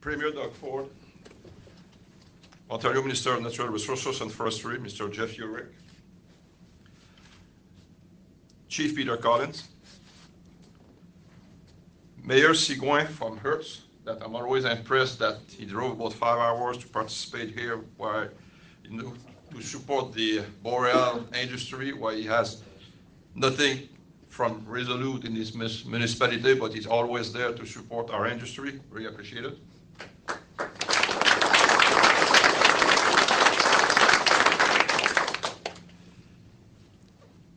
Premier Doug Ford, Ontario Minister of Natural Resources and Forestry, Mr. Jeff Yurek, Chief Peter Collins, Mayor Sigouin from Hertz, that I'm always impressed that he drove about 5 hours to participate here while, you know, to support the boreal industry, while he has nothing from Resolute in this municipality, but he's always there to support our industry. Really appreciate it.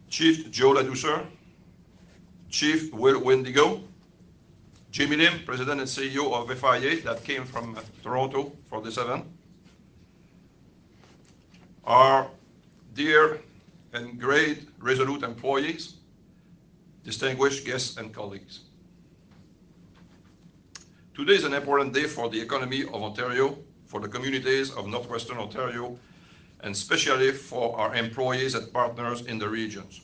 Chief Joe Ladouceur, Chief Will Wendigo, Jimmy Lim, President and CEO of FIA, that came from Toronto for this event. Our dear and great Resolute employees, distinguished guests and colleagues. Today is an important day for the economy of Ontario, for the communities of Northwestern Ontario, and especially for our employees and partners in the regions.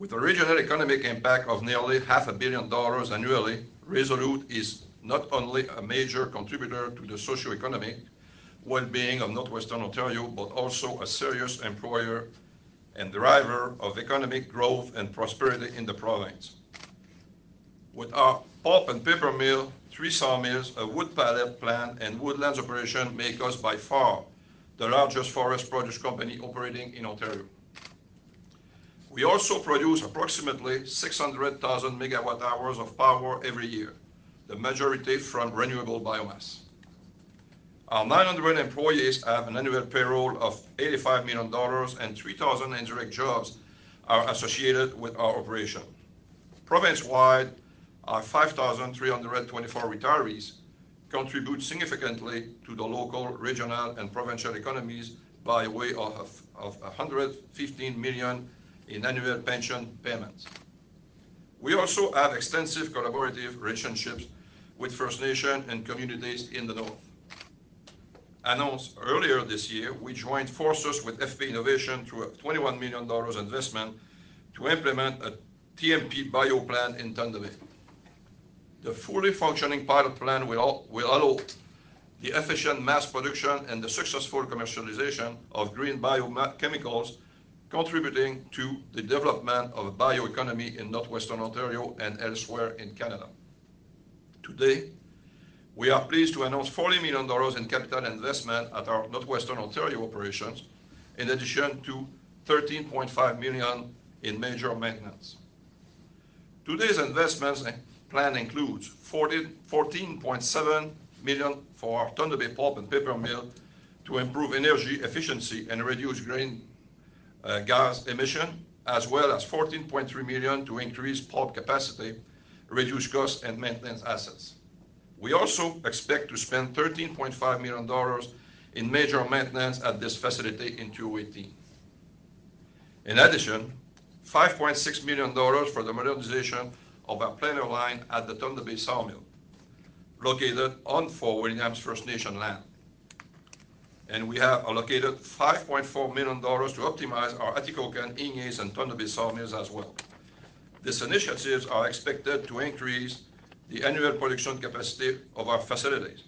With a regional economic impact of nearly $500 million annually, Resolute is not only a major contributor to the socio-economic well-being of Northwestern Ontario, but also a serious employer and driver of economic growth and prosperity in the province. With our pulp and paper mill, 3 sawmills, a wood pallet plant, and woodlands operation make us by far the largest forest produce company operating in Ontario. We also produce approximately 600,000 megawatt hours of power every year, the majority from renewable biomass. Our 900 employees have an annual payroll of $85 million and 3,000 indirect jobs are associated with our operation. Province-wide, our 5,324 retirees contribute significantly to the local, regional, and provincial economies by way of $115 million in annual pension payments. We also have extensive collaborative relationships with First Nation and communities in the North. Announced earlier this year, we joined forces with FP Innovation through a $21 million investment to implement a TMP bio plan in Thunder Bay. The fully functioning pilot plan will allow the efficient mass production and the successful commercialization of green biochemicals, contributing to the development of bioeconomy in Northwestern Ontario and elsewhere in Canada. Today, we are pleased to announce $40 million in capital investment at our Northwestern Ontario operations, in addition to $13.5 million in major maintenance. Today's investments plan includes $14.7 million for our Thunder Bay pulp and paper mill to improve energy efficiency and reduce greenhouse gas emission, as well as $14.3 million to increase pulp capacity, reduce costs, and maintenance assets. We also expect to spend $13.5 million in major maintenance at this facility in 2018. In addition, $5.6 million for the modernization of our planer line at the Thunder Bay sawmill, located on Fort William's First Nation land. And we have allocated $5.4 million to optimize our Atikokan, Ignace, and Thunder Bay sawmills as well. These initiatives are expected to increase the annual production capacity of our facilities.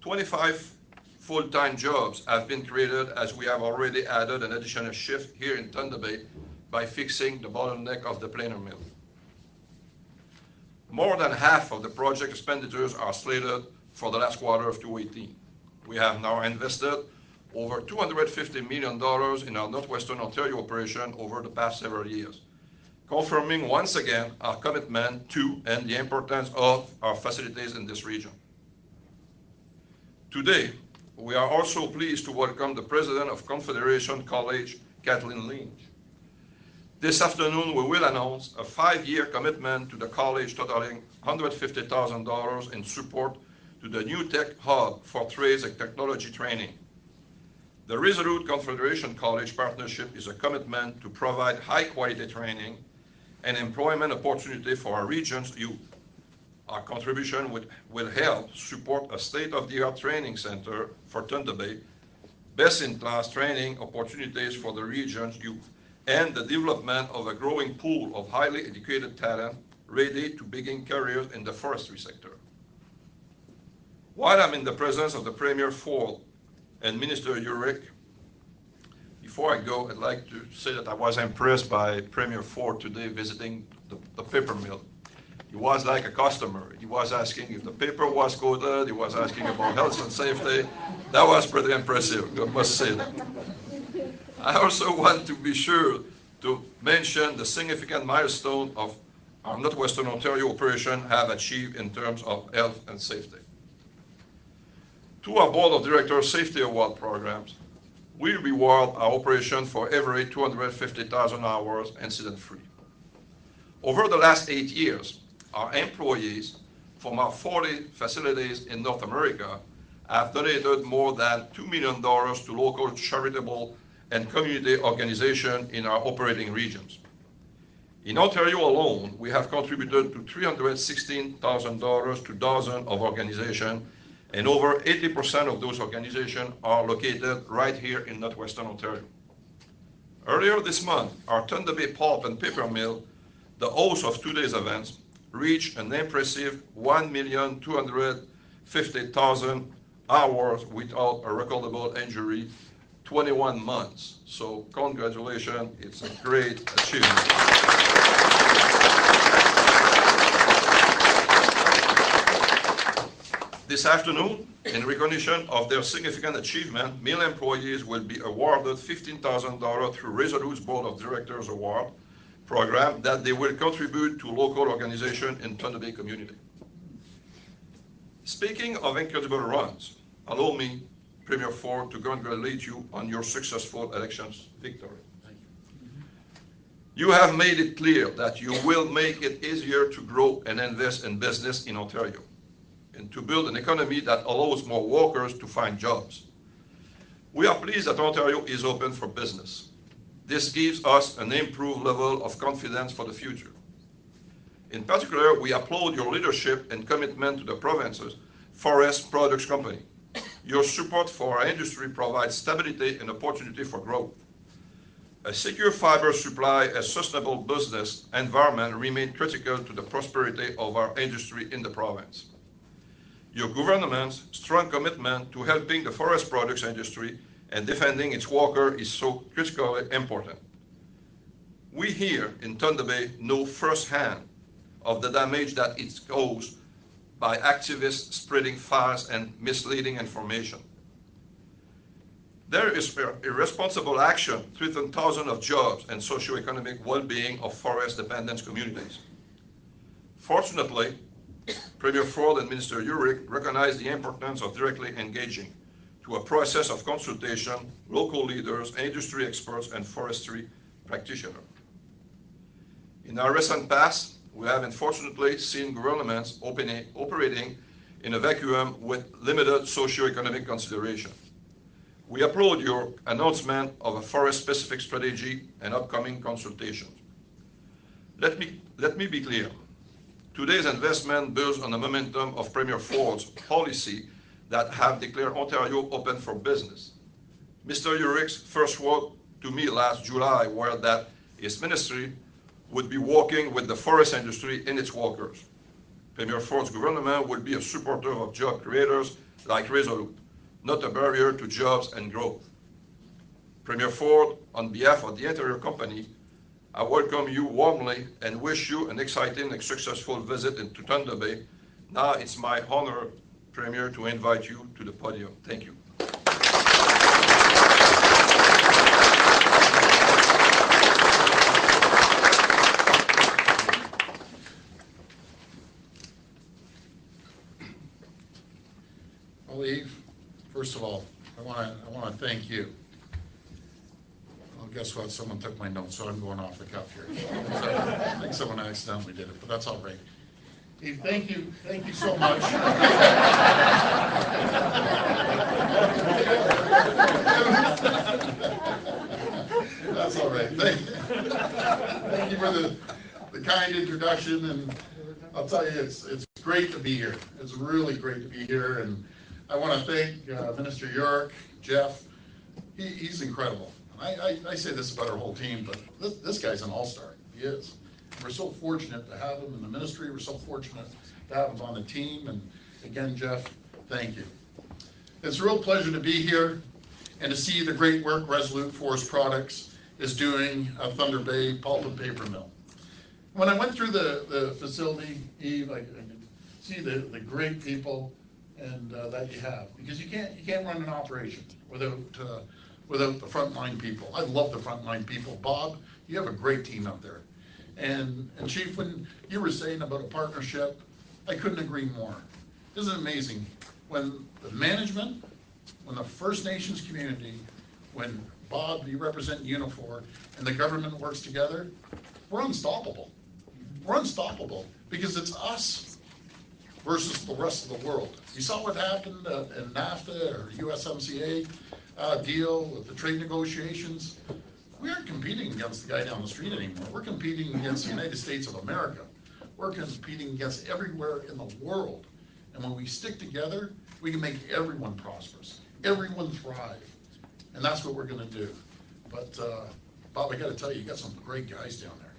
25 full-time jobs have been created as we have already added an additional shift here in Thunder Bay by fixing the bottleneck of the planer mill. More than half of the project expenditures are slated for the last quarter of 2018. We have now invested over $250 million in our Northwestern Ontario operation over the past several years, confirming once again our commitment to and the importance of our facilities in this region. Today, we are also pleased to welcome the President of Confederation College, Kathleen Lynch. This afternoon, we will announce a 5-year commitment to the college totaling $150,000 in support to the new tech hub for trades and technology training. The Resolute Confederation College partnership is a commitment to provide high-quality training and employment opportunity for our region's youth. Our contribution will help support a state-of-the-art training center for Thunder Bay, best-in-class training opportunities for the region's youth, and the development of a growing pool of highly educated talent ready to begin careers in the forestry sector. While I'm in the presence of the Premier Ford and Minister Yurek, before I go, I'd like to say that I was impressed by Premier Ford today visiting the paper mill. He was like a customer. He was asking if the paper was coated. He was asking about health and safety. That was pretty impressive, I must say that. I also want to be sure to mention the significant milestone of our Northwestern Ontario operation have achieved in terms of health and safety. Through our Board of Directors Safety Award programs, we reward our operation for every 250,000 hours incident-free. Over the last 8 years, our employees from our 40 facilities in North America have donated more than $2 million to local charitable and community organizations in our operating regions. In Ontario alone, we have contributed to $316,000 to dozens of organizations, and over 80% of those organizations are located right here in Northwestern Ontario. Earlier this month, our Thunder Bay pulp and paper mill, the host of today's events, reached an impressive 1,250,000 hours without a recordable injury, 21 months. So congratulations, it's a great achievement. This afternoon, in recognition of their significant achievement, mill employees will be awarded $15,000 through Resolute's Board of Directors Award program that they will contribute to local organizations in Thunder Bay community. Speaking of incredible runs, allow me, Premier Ford, to congratulate you on your successful elections victory. You have made it clear that you will make it easier to grow and invest in business in Ontario, and to build an economy that allows more workers to find jobs. We are pleased that Ontario is open for business. This gives us an improved level of confidence for the future. In particular, we applaud your leadership and commitment to the province's Forest Products Company. Your support for our industry provides stability and opportunity for growth. A secure fiber supply and sustainable business environment remain critical to the prosperity of our industry in the province. Your government's strong commitment to helping the forest products industry and defending its workers is so critically important. We here in Thunder Bay know firsthand of the damage that it's caused by activists spreading false and misleading information. There is irresponsible action threatening thousands of jobs and socioeconomic well-being of forest-dependent communities. Fortunately, Premier Ford and Minister Yurek recognize the importance of directly engaging to a process of consultation, local leaders, industry experts, and forestry practitioners. In our recent past, we have unfortunately seen governments operating in a vacuum with limited socio-economic consideration. We applaud your announcement of a forest-specific strategy and upcoming consultations. Let me be clear. Today's investment builds on the momentum of Premier Ford's policy that have declared Ontario open for business. Mr. Yurek's first word to me last July were that his ministry would be working with the forest industry and its workers. Premier Ford's government would be a supporter of job creators like Resolute, not a barrier to jobs and growth. Premier Ford, on behalf of the Ontario company, I welcome you warmly and wish you an exciting and successful visit to Thunder Bay. Now it's my honor, Premier, to invite you to the podium. Thank you. Well, Yves, first of all, I want to thank you. Well, guess what? Someone took my notes, so I'm going off the cuff here. I think someone accidentally did it, but that's all right. Yves, thank you so much. That's all right. Thank you for the kind introduction, and I'll tell you, it's great to be here. It's really great to be here, and I want to thank Minister Yurek, Jeff. He's incredible. I say this about our whole team, but this guy's an all-star. He is. We're so fortunate to have him in the ministry. We're so fortunate to have him on the team. And again, Jeff, Thank you. It's a real pleasure to be here and to see the great work Resolute Forest Products is doing at Thunder Bay Pulp and Paper Mill. When I went through the facility, Eve, I could see the great people and that you have, because you can't run an operation without the frontline people. I love the frontline people. Bob, you have a great team out there. And Chief, when you were saying about a partnership, I couldn't agree more. This is amazing. When the management, when the First Nations community, when Bob, you represent Unifor, and the government works together, we're unstoppable. We're unstoppable because it's us versus the rest of the world. You saw what happened in NAFTA or USMCA deal with the trade negotiations. We aren't competing against the guy down the street anymore. We're competing against the United States of America. We're competing against everywhere in the world. And when we stick together, we can make everyone prosperous, everyone thrive. And that's what we're gonna do. But Bob, I gotta tell you, you got some great guys down there.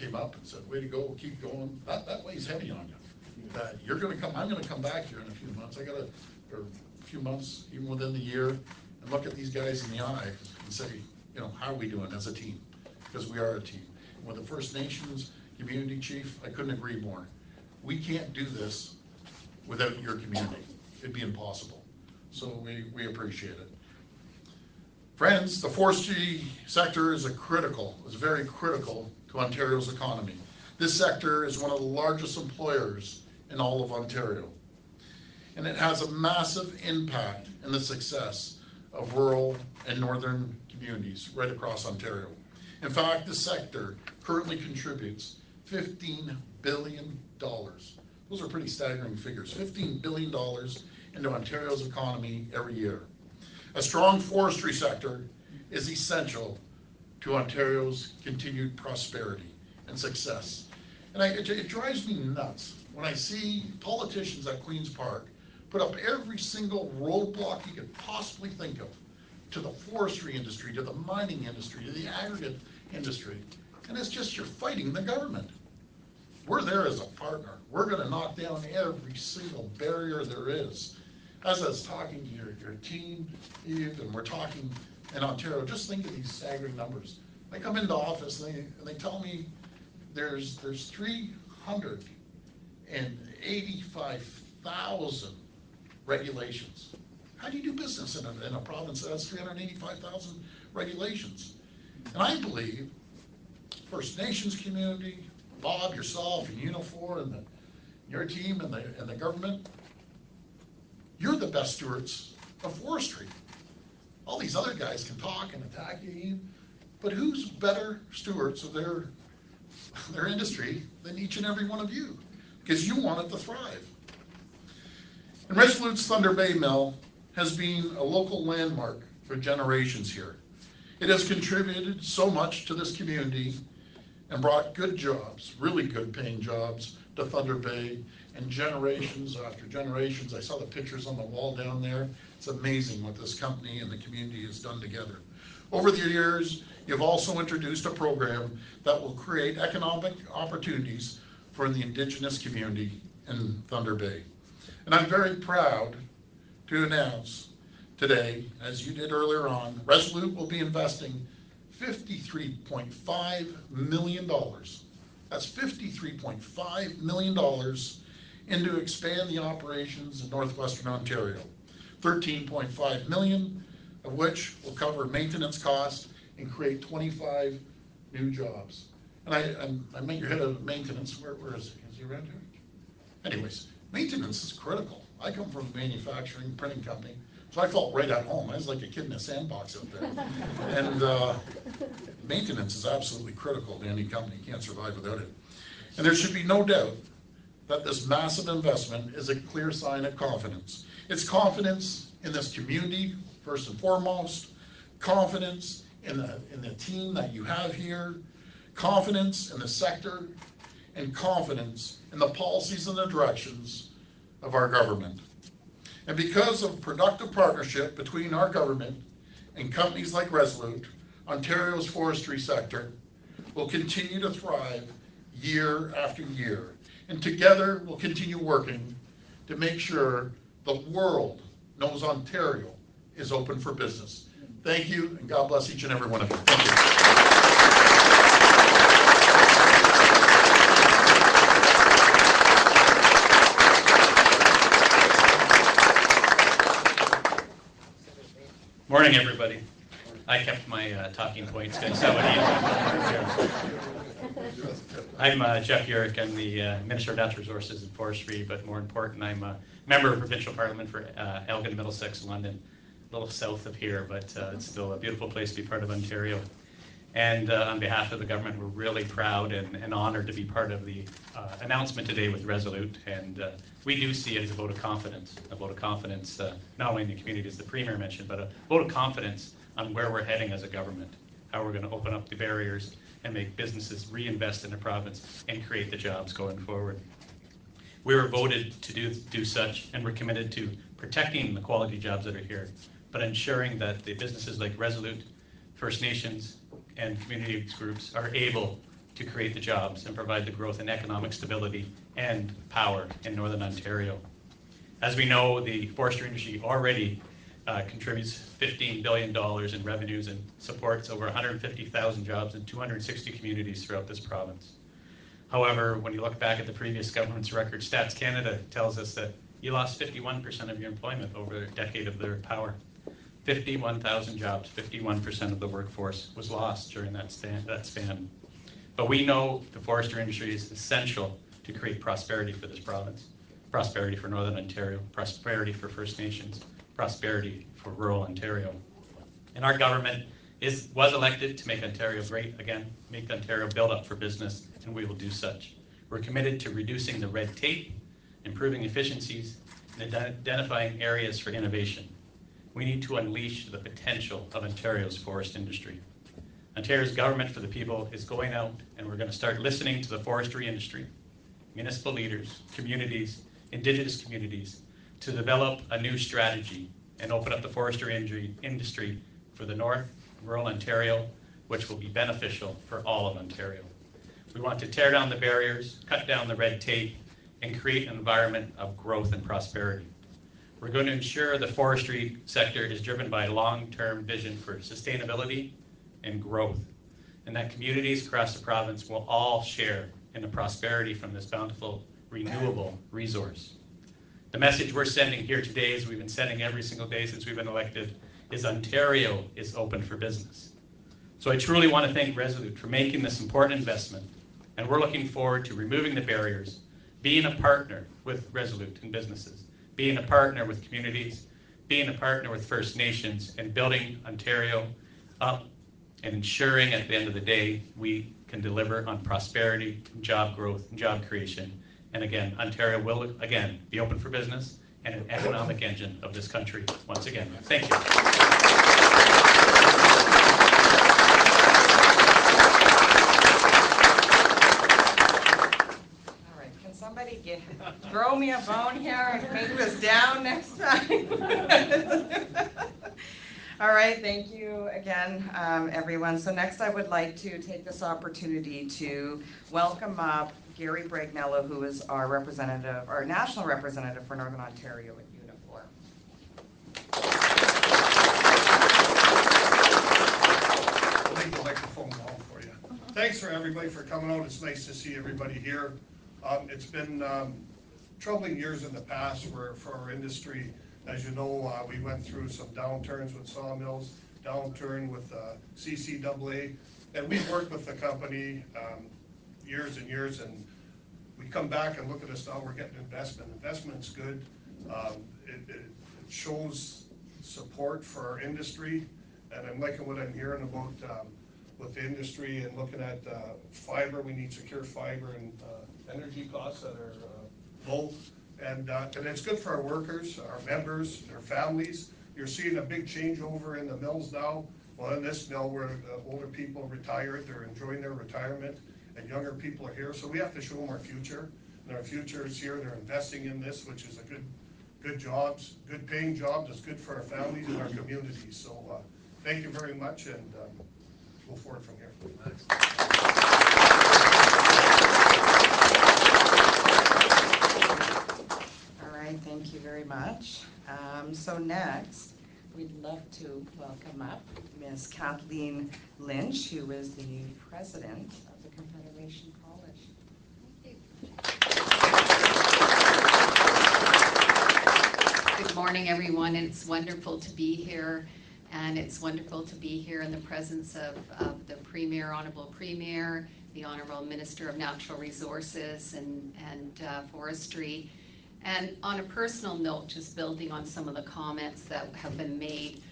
Came up and said, way to go, keep going. That weighs heavy on you. You're gonna come, I'm gonna come back here in a few months. Even within the year, and look at these guys in the eye and say, you know, how are we doing as a team? Because we are a team. And with the First Nations community, Chief, I couldn't agree more. We can't do this without your community. It'd be impossible. So we appreciate it. Friends, the forestry sector is very critical to Ontario's economy. This sector is one of the largest employers in all of Ontario. And it has a massive impact in the success of rural and northern communities right across Ontario. In fact, this sector currently contributes $15 billion. Those are pretty staggering figures. $15 billion into Ontario's economy every year. A strong forestry sector is essential to Ontario's continued prosperity and success. And it drives me nuts when I see politicians at Queen's Park put up every single roadblock you could possibly think of, to the forestry industry, to the mining industry, to the aggregate industry. And it's just, you're fighting the government. We're there as a partner. We're gonna knock down every single barrier there is. As I was talking to your team, Eve, and we're talking in Ontario, just think of these staggering numbers. They come into office and they tell me there's 385,000 regulations. How do you do business in a province that has 385,000 regulations? And I believe First Nations community, Bob, yourself, and Unifor, and your team, and the government, you're the best stewards of forestry. All these other guys can talk and attack you, but who's better stewards of their industry than each and every one of you? Because you want it to thrive. And Resolute's Thunder Bay Mill has been a local landmark for generations here. It has contributed so much to this community and brought good jobs, really good paying jobs, to Thunder Bay, and generations after generations. I saw the pictures on the wall down there. It's amazing what this company and the community has done together. Over the years, you've also introduced a program that will create economic opportunities for the Indigenous community in Thunder Bay. And I'm very proud to announce today, as you did earlier on, Resolute will be investing $53.5 million. That's $53.5 million into expand the operations in Northwestern Ontario. $13.5 million of which will cover maintenance costs and create 25 new jobs. And I make your head out of maintenance. Where is he? Is he around here? Anyways, maintenance is critical. I come from a manufacturing printing company, so I felt right at home. I was like a kid in a sandbox out there. And maintenance is absolutely critical to any company. You can't survive without it. And there should be no doubt that this massive investment is a clear sign of confidence. It's confidence in this community, first and foremost, confidence in the team that you have here, confidence in the sector, and confidence in the policies and the directions of our government. And because of productive partnership between our government and companies like Resolute, Ontario's forestry sector will continue to thrive year after year. And together we'll continue working to make sure the world knows Ontario is open for business. Thank you, and God bless each and every one of you. Thank you. Morning, everybody. I kept my talking points because somebody I'm Jeff Yurek. I'm the Minister of Natural Resources and Forestry, but more important, I'm a member of Provincial Parliament for Elgin, Middlesex, London, a little south of here, but it's still a beautiful place to be part of Ontario. And on behalf of the government, we're really proud and honored to be part of the announcement today with Resolute. And we do see it as a vote of confidence, not only in the community, as the Premier mentioned, but a vote of confidence on where we're heading as a government, how we're going to open up the barriers and make businesses reinvest in the province and create the jobs going forward. We were voted to do such, and we're committed to protecting the quality jobs that are here, but ensuring that the businesses like Resolute, First Nations, and community groups are able to create the jobs and provide the growth and economic stability and power in Northern Ontario. As we know, the forestry industry already contributes $15 billion in revenues and supports over 150,000 jobs in 260 communities throughout this province. However, when you look back at the previous government's record, Stats Canada tells us that you lost 51% of your employment over a decade of their power. 51,000 jobs, 51% of the workforce was lost during that span. But we know the forestry industry is essential to create prosperity for this province, prosperity for Northern Ontario, prosperity for First Nations, prosperity for rural Ontario. And our government was elected to make Ontario great again, make Ontario build up for business, and we will do such. We're committed to reducing the red tape, improving efficiencies, and identifying areas for innovation. We need to unleash the potential of Ontario's forest industry. Ontario's government for the people is going out, and we're going to start listening to the forestry industry, municipal leaders, communities, Indigenous communities, to develop a new strategy and open up the forestry industry for the north, rural Ontario, which will be beneficial for all of Ontario. We want to tear down the barriers, cut down the red tape, and create an environment of growth and prosperity. We're going to ensure the forestry sector is driven by a long-term vision for sustainability and growth, and that communities across the province will all share in the prosperity from this bountiful, renewable resource. The message we're sending here today, as we've been sending every single day since we've been elected, is Ontario is open for business. So I truly want to thank Resolute for making this important investment, and we're looking forward to removing the barriers, being a partner with Resolute and businesses, being a partner with communities, being a partner with First Nations, and building Ontario up and ensuring at the end of the day we can deliver on prosperity, job growth, and job creation. And again, Ontario will again be open for business and an economic engine of this country once again. Thank you. All right, can somebody throw me a bone here and make this down next time? All right, thank you again, everyone. So next I would like to take this opportunity to welcome up Gary Bragnello, who is our representative, our national representative for Northern Ontario at Unifor. I'll make the microphone down for you. Thanks for everybody for coming out. It's nice to see everybody here. It's been troubling years in the past for our industry. As you know, we went through some downturns with sawmills, downturn with CCAA, and we've worked with the company years and years, and we come back and look at us now, we're getting investment. Investment's good. It shows support for our industry, and I'm liking what I'm hearing about with the industry and looking at fiber. We need secure fiber and energy costs that are low, and it's good for our workers, our members, their families. You're seeing a big changeover in the mills now. Well, in this mill where older people retired, they're enjoying their retirement, and younger people are here, so we have to show them our future, and our future is here. They're investing in this, which is a good jobs, good paying jobs. It's good for our families and our communities. So thank you very much, and go forward from here. Thanks. All right, thank Thank you very much. So next, we'd love to welcome up Ms. Kathleen Lynch, who is the new president of the Confederation College. Thank you. Good morning, everyone. It's wonderful to be here, and it's wonderful to be here in the presence of the Premier, Honorable Premier, the Honorable Minister of Natural Resources and Forestry. And on a personal note, just building on some of the comments that have been made,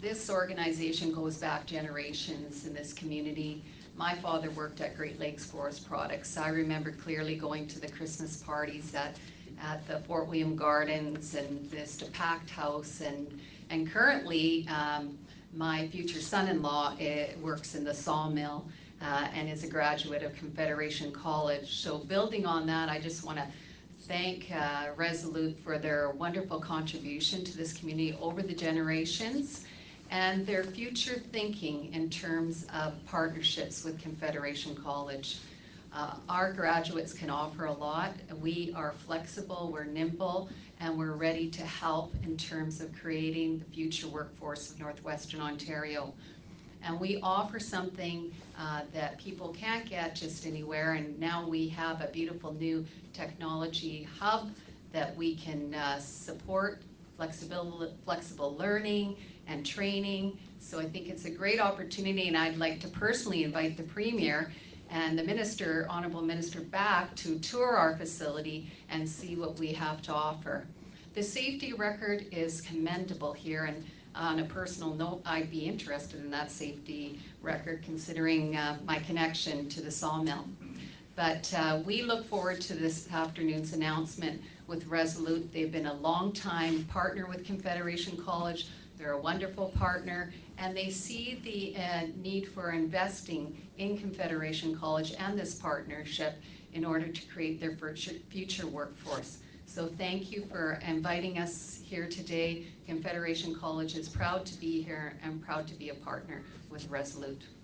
this organization goes back generations in this community. My father worked at Great Lakes Forest Products. I remember clearly going to the Christmas parties at the Fort William Gardens and this packed house. And currently, my future son-in-law works in the sawmill and is a graduate of Confederation College. So building on that, I just want to thank Resolute for their wonderful contribution to this community over the generations and their future thinking in terms of partnerships with Confederation College. Our graduates can offer a lot. We are flexible, we're nimble, and we're ready to help in terms of creating the future workforce of Northwestern Ontario. And we offer something that people can't get just anywhere, and now we have a beautiful new technology hub that we can support flexible learning and training. So I think it's a great opportunity, and I'd like to personally invite the Premier and the Minister, Honourable Minister, back to tour our facility and see what we have to offer. The safety record is commendable here, and on a personal note, I'd be interested in that safety record considering my connection to the sawmill. But we look forward to this afternoon's announcement with Resolute. They've been a long-time partner with Confederation College. They're a wonderful partner, and they see the need for investing in Confederation College and this partnership in order to create their future workforce. So thank you for inviting us here today. Confederation College is proud to be here and proud to be a partner with Resolute.